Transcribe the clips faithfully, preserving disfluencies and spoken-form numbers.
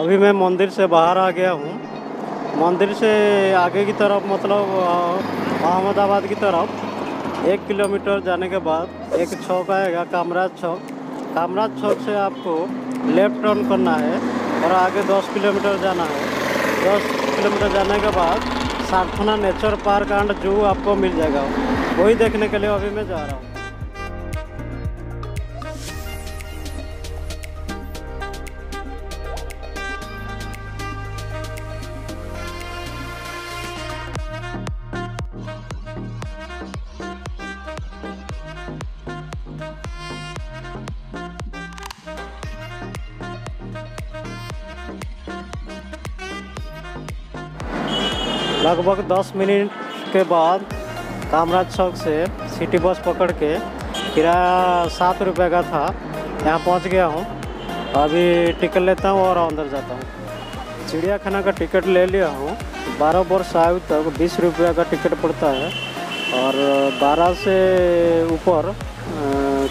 अभी मैं मंदिर से बाहर आ गया हूँ। मंदिर से आगे की तरफ मतलब अहमदाबाद की तरफ एक किलोमीटर जाने के बाद एक चौक आएगा, कामराज चौक। कामराज चौक से आपको लेफ़्ट टर्न करना है और आगे दस किलोमीटर जाना है। दस किलोमीटर जाने के बाद सार्थना नेचर पार्क एंड जू आपको मिल जाएगा, वही देखने के लिए अभी मैं जा रहा हूँ। लगभग दस मिनट के बाद कामराज चौक से सिटी बस पकड़ के, किराया सात रुपये का था, यहाँ पहुँच गया हूँ। अभी टिकट लेता हूँ और अंदर जाता हूँ। चिड़ियाखाना का टिकट ले लिया हूँ। बारह वर्ष आयु तक बीस रुपये का टिकट पड़ता है और बारह से ऊपर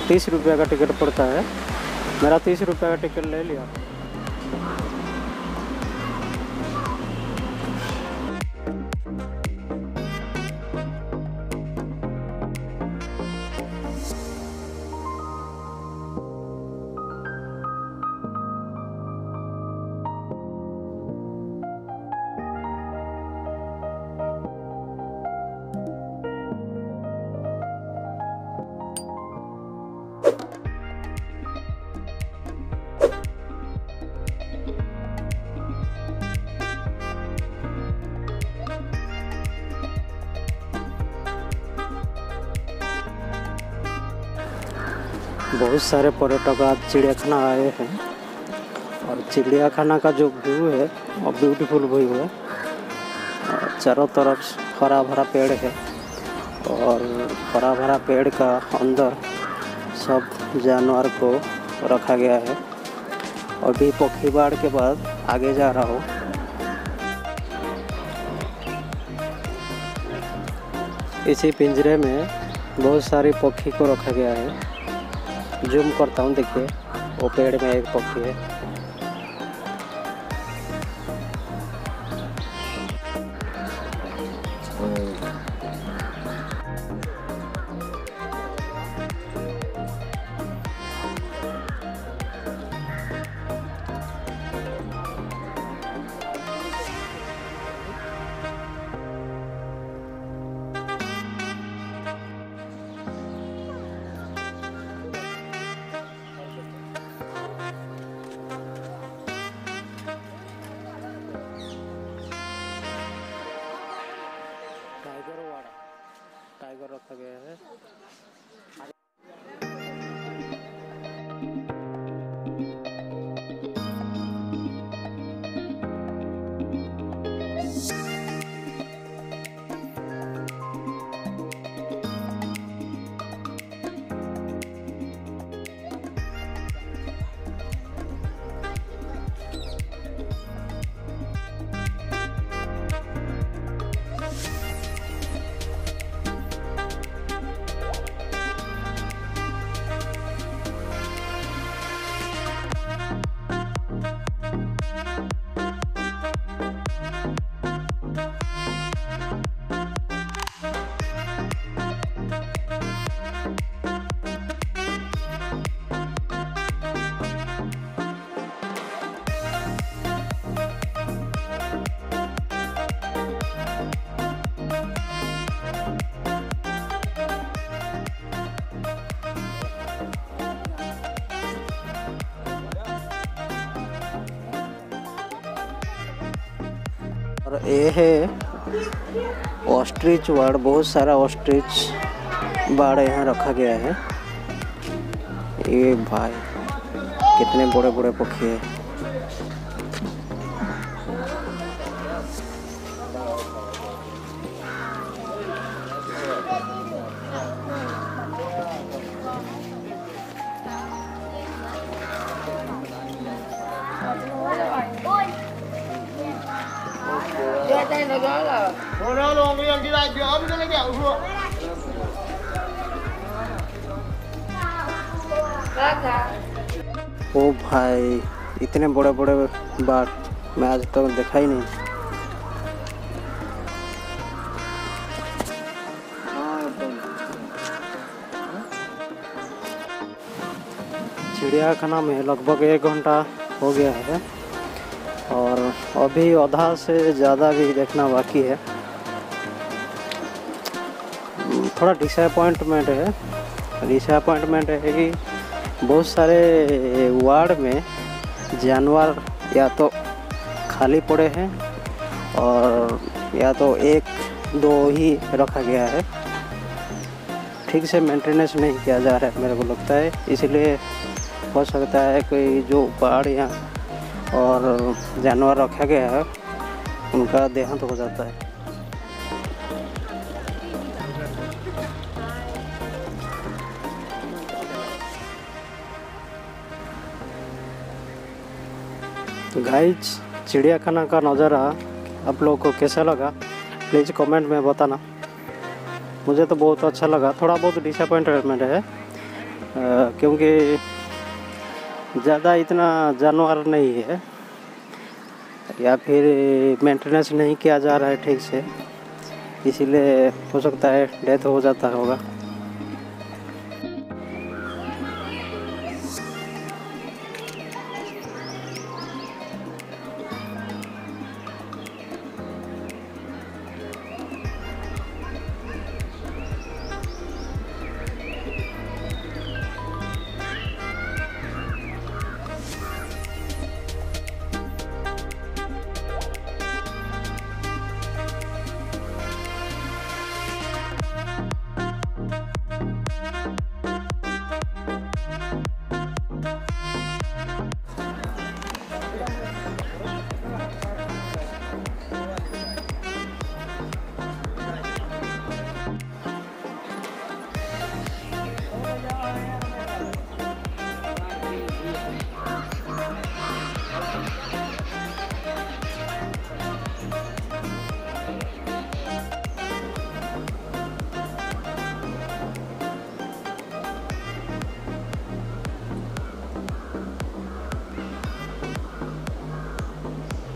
तीस रुपये का टिकट पड़ता है। मेरा तीस रुपये का टिकट ले लिया। बहुत सारे पर्यटक आज चिड़ियाखाना आए हैं और चिड़ियाखाना का जो व्यू है वो ब्यूटीफुल व्यू है। चारों तरफ हरा भरा पेड़ है और हरा भरा पेड़ का अंदर सब जानवर को रखा गया है। और भी पक्षी बाड़ के बाद आगे जा रहा हूँ। इसी पिंजरे में बहुत सारी पक्षी को रखा गया है। जूम करता हूँ, देखिए वो पेड़ में एक पक्षी है। टाइगर रखा गया है। ये है ऑस्ट्रिच वाड़, बहुत सारा ऑस्ट्रिच वाड़ यहाँ रखा गया है। ये भाई कितने बड़े बड़े पक्षी हैं। ओ भाई इतने बड़े बड़े बाढ़ मैं आज तक तो देखा ही नहीं। चिड़ियाखाना में लगभग एक घंटा हो गया है और अभी आधा से ज़्यादा भी देखना बाकी है। थोड़ा डिसअपॉइंटमेंट है, डिसअपॉइंटमेंट है कि बहुत सारे वार्ड में जानवर या तो खाली पड़े हैं और या तो एक दो ही रखा गया है, ठीक से मेंटेनेंस नहीं किया जा रहा है मेरे को लगता है। इसलिए हो सकता है कोई जो पहाड़ या और जानवर रखा गया है उनका देहांत हो जाता है। तो गाइस, चिड़ियाखाना का नज़ारा आप लोगों को कैसा लगा प्लीज़ कमेंट में बताना। मुझे तो बहुत अच्छा लगा, थोड़ा बहुत डिसअपॉइंटमेंट है आ, क्योंकि ज़्यादा इतना जानवर नहीं है या फिर मेंटेनेंस नहीं किया जा रहा है ठीक से, इसीलिए हो सकता है डेथ हो जाता होगा।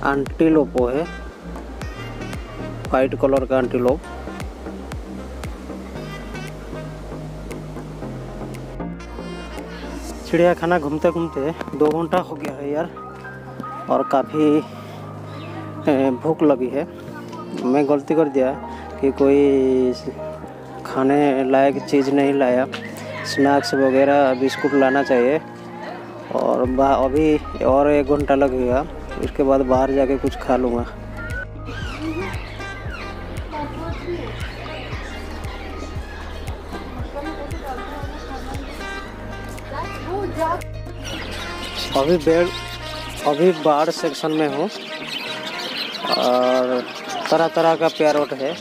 एंटीलोप है, वाइट कलर का एंटीलोप। चिड़ियाखाना घूमते घूमते दो घंटा हो गया है यार और काफ़ी भूख लगी है। मैं गलती कर दिया कि कोई खाने लायक चीज़ नहीं लाया, स्नैक्स वगैरह बिस्कुट लाना चाहिए। और अभी और एक घंटा लगेगा, उसके बाद बाहर जाके कुछ खा लूँगा। अभी बेड अभी बाढ़ सेक्शन में हूँ और तरह तरह का पैरोट है।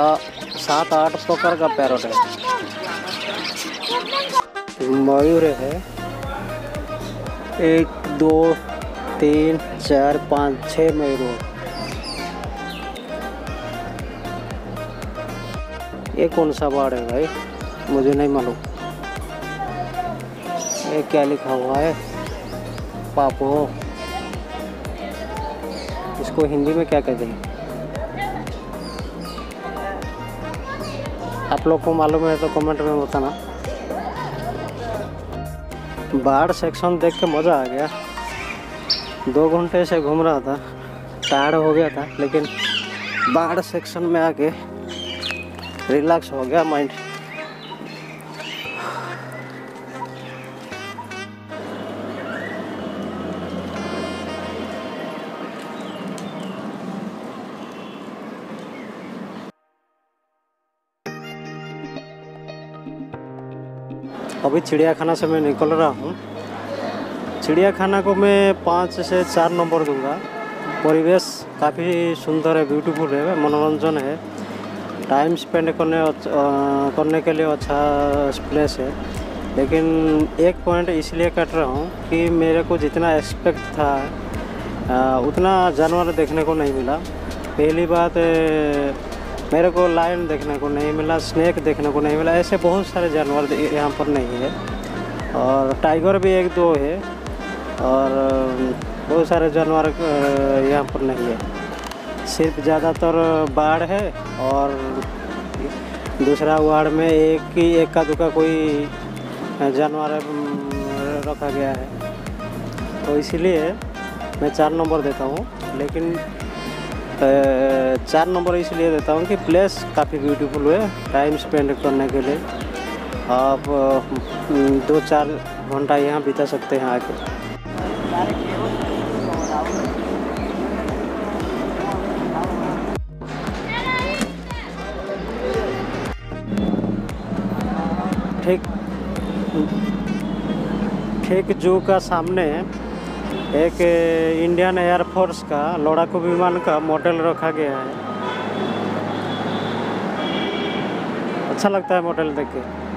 सात आठ प्रकार का पैरोट है, मयूर है, एक दो तीन चार पाँच छः मयूर। ये कौन सा बाढ़ है भाई, मुझे नहीं मालूम। ये क्या लिखा हुआ है, पापो, इसको हिंदी में क्या कहते हैं आप लोग को मालूम है तो कमेंट में बताना। बाढ़ सेक्शन देख के मज़ा आ गया, दो घंटे से घूम रहा था, टायर्ड हो गया था, लेकिन बाढ़ सेक्शन में आके रिलैक्स हो गया माइंड। अभी चिड़ियाखाना से मैं निकल रहा हूँ। चिड़ियाखाना को मैं पाँच से चार नंबर दूंगा। परिवेश काफ़ी सुंदर है, ब्यूटीफुल है, मनोरंजन है, टाइम स्पेंड करने करने के लिए अच्छा प्लेस है। लेकिन एक पॉइंट इसलिए कट रहा हूँ कि मेरे को जितना एक्सपेक्ट था आ, उतना जानवर देखने को नहीं मिला। पहली बात मेरे को लायन देखने को नहीं मिला, स्नैक देखने को नहीं मिला, ऐसे बहुत सारे जानवर यहाँ पर नहीं है। और टाइगर भी एक दो है और बहुत सारे जानवर यहाँ पर नहीं है। सिर्फ ज़्यादातर बाढ़ है और दूसरा वार्ड में एक ही एका दुका कोई जानवर रखा गया है, तो इसीलिए मैं चार नंबर देता हूँ। लेकिन चार नंबर इसलिए देता हूँ कि प्लेस काफ़ी ब्यूटीफुल है, टाइम स्पेंड करने के लिए आप दो चार घंटा यहाँ बिता सकते हैं आके। ठीक ठीक जू का सामने एक इंडियन एयरफोर्स का लड़ाकू विमान का मॉडल रखा गया है, अच्छा लगता है मॉडल देख के।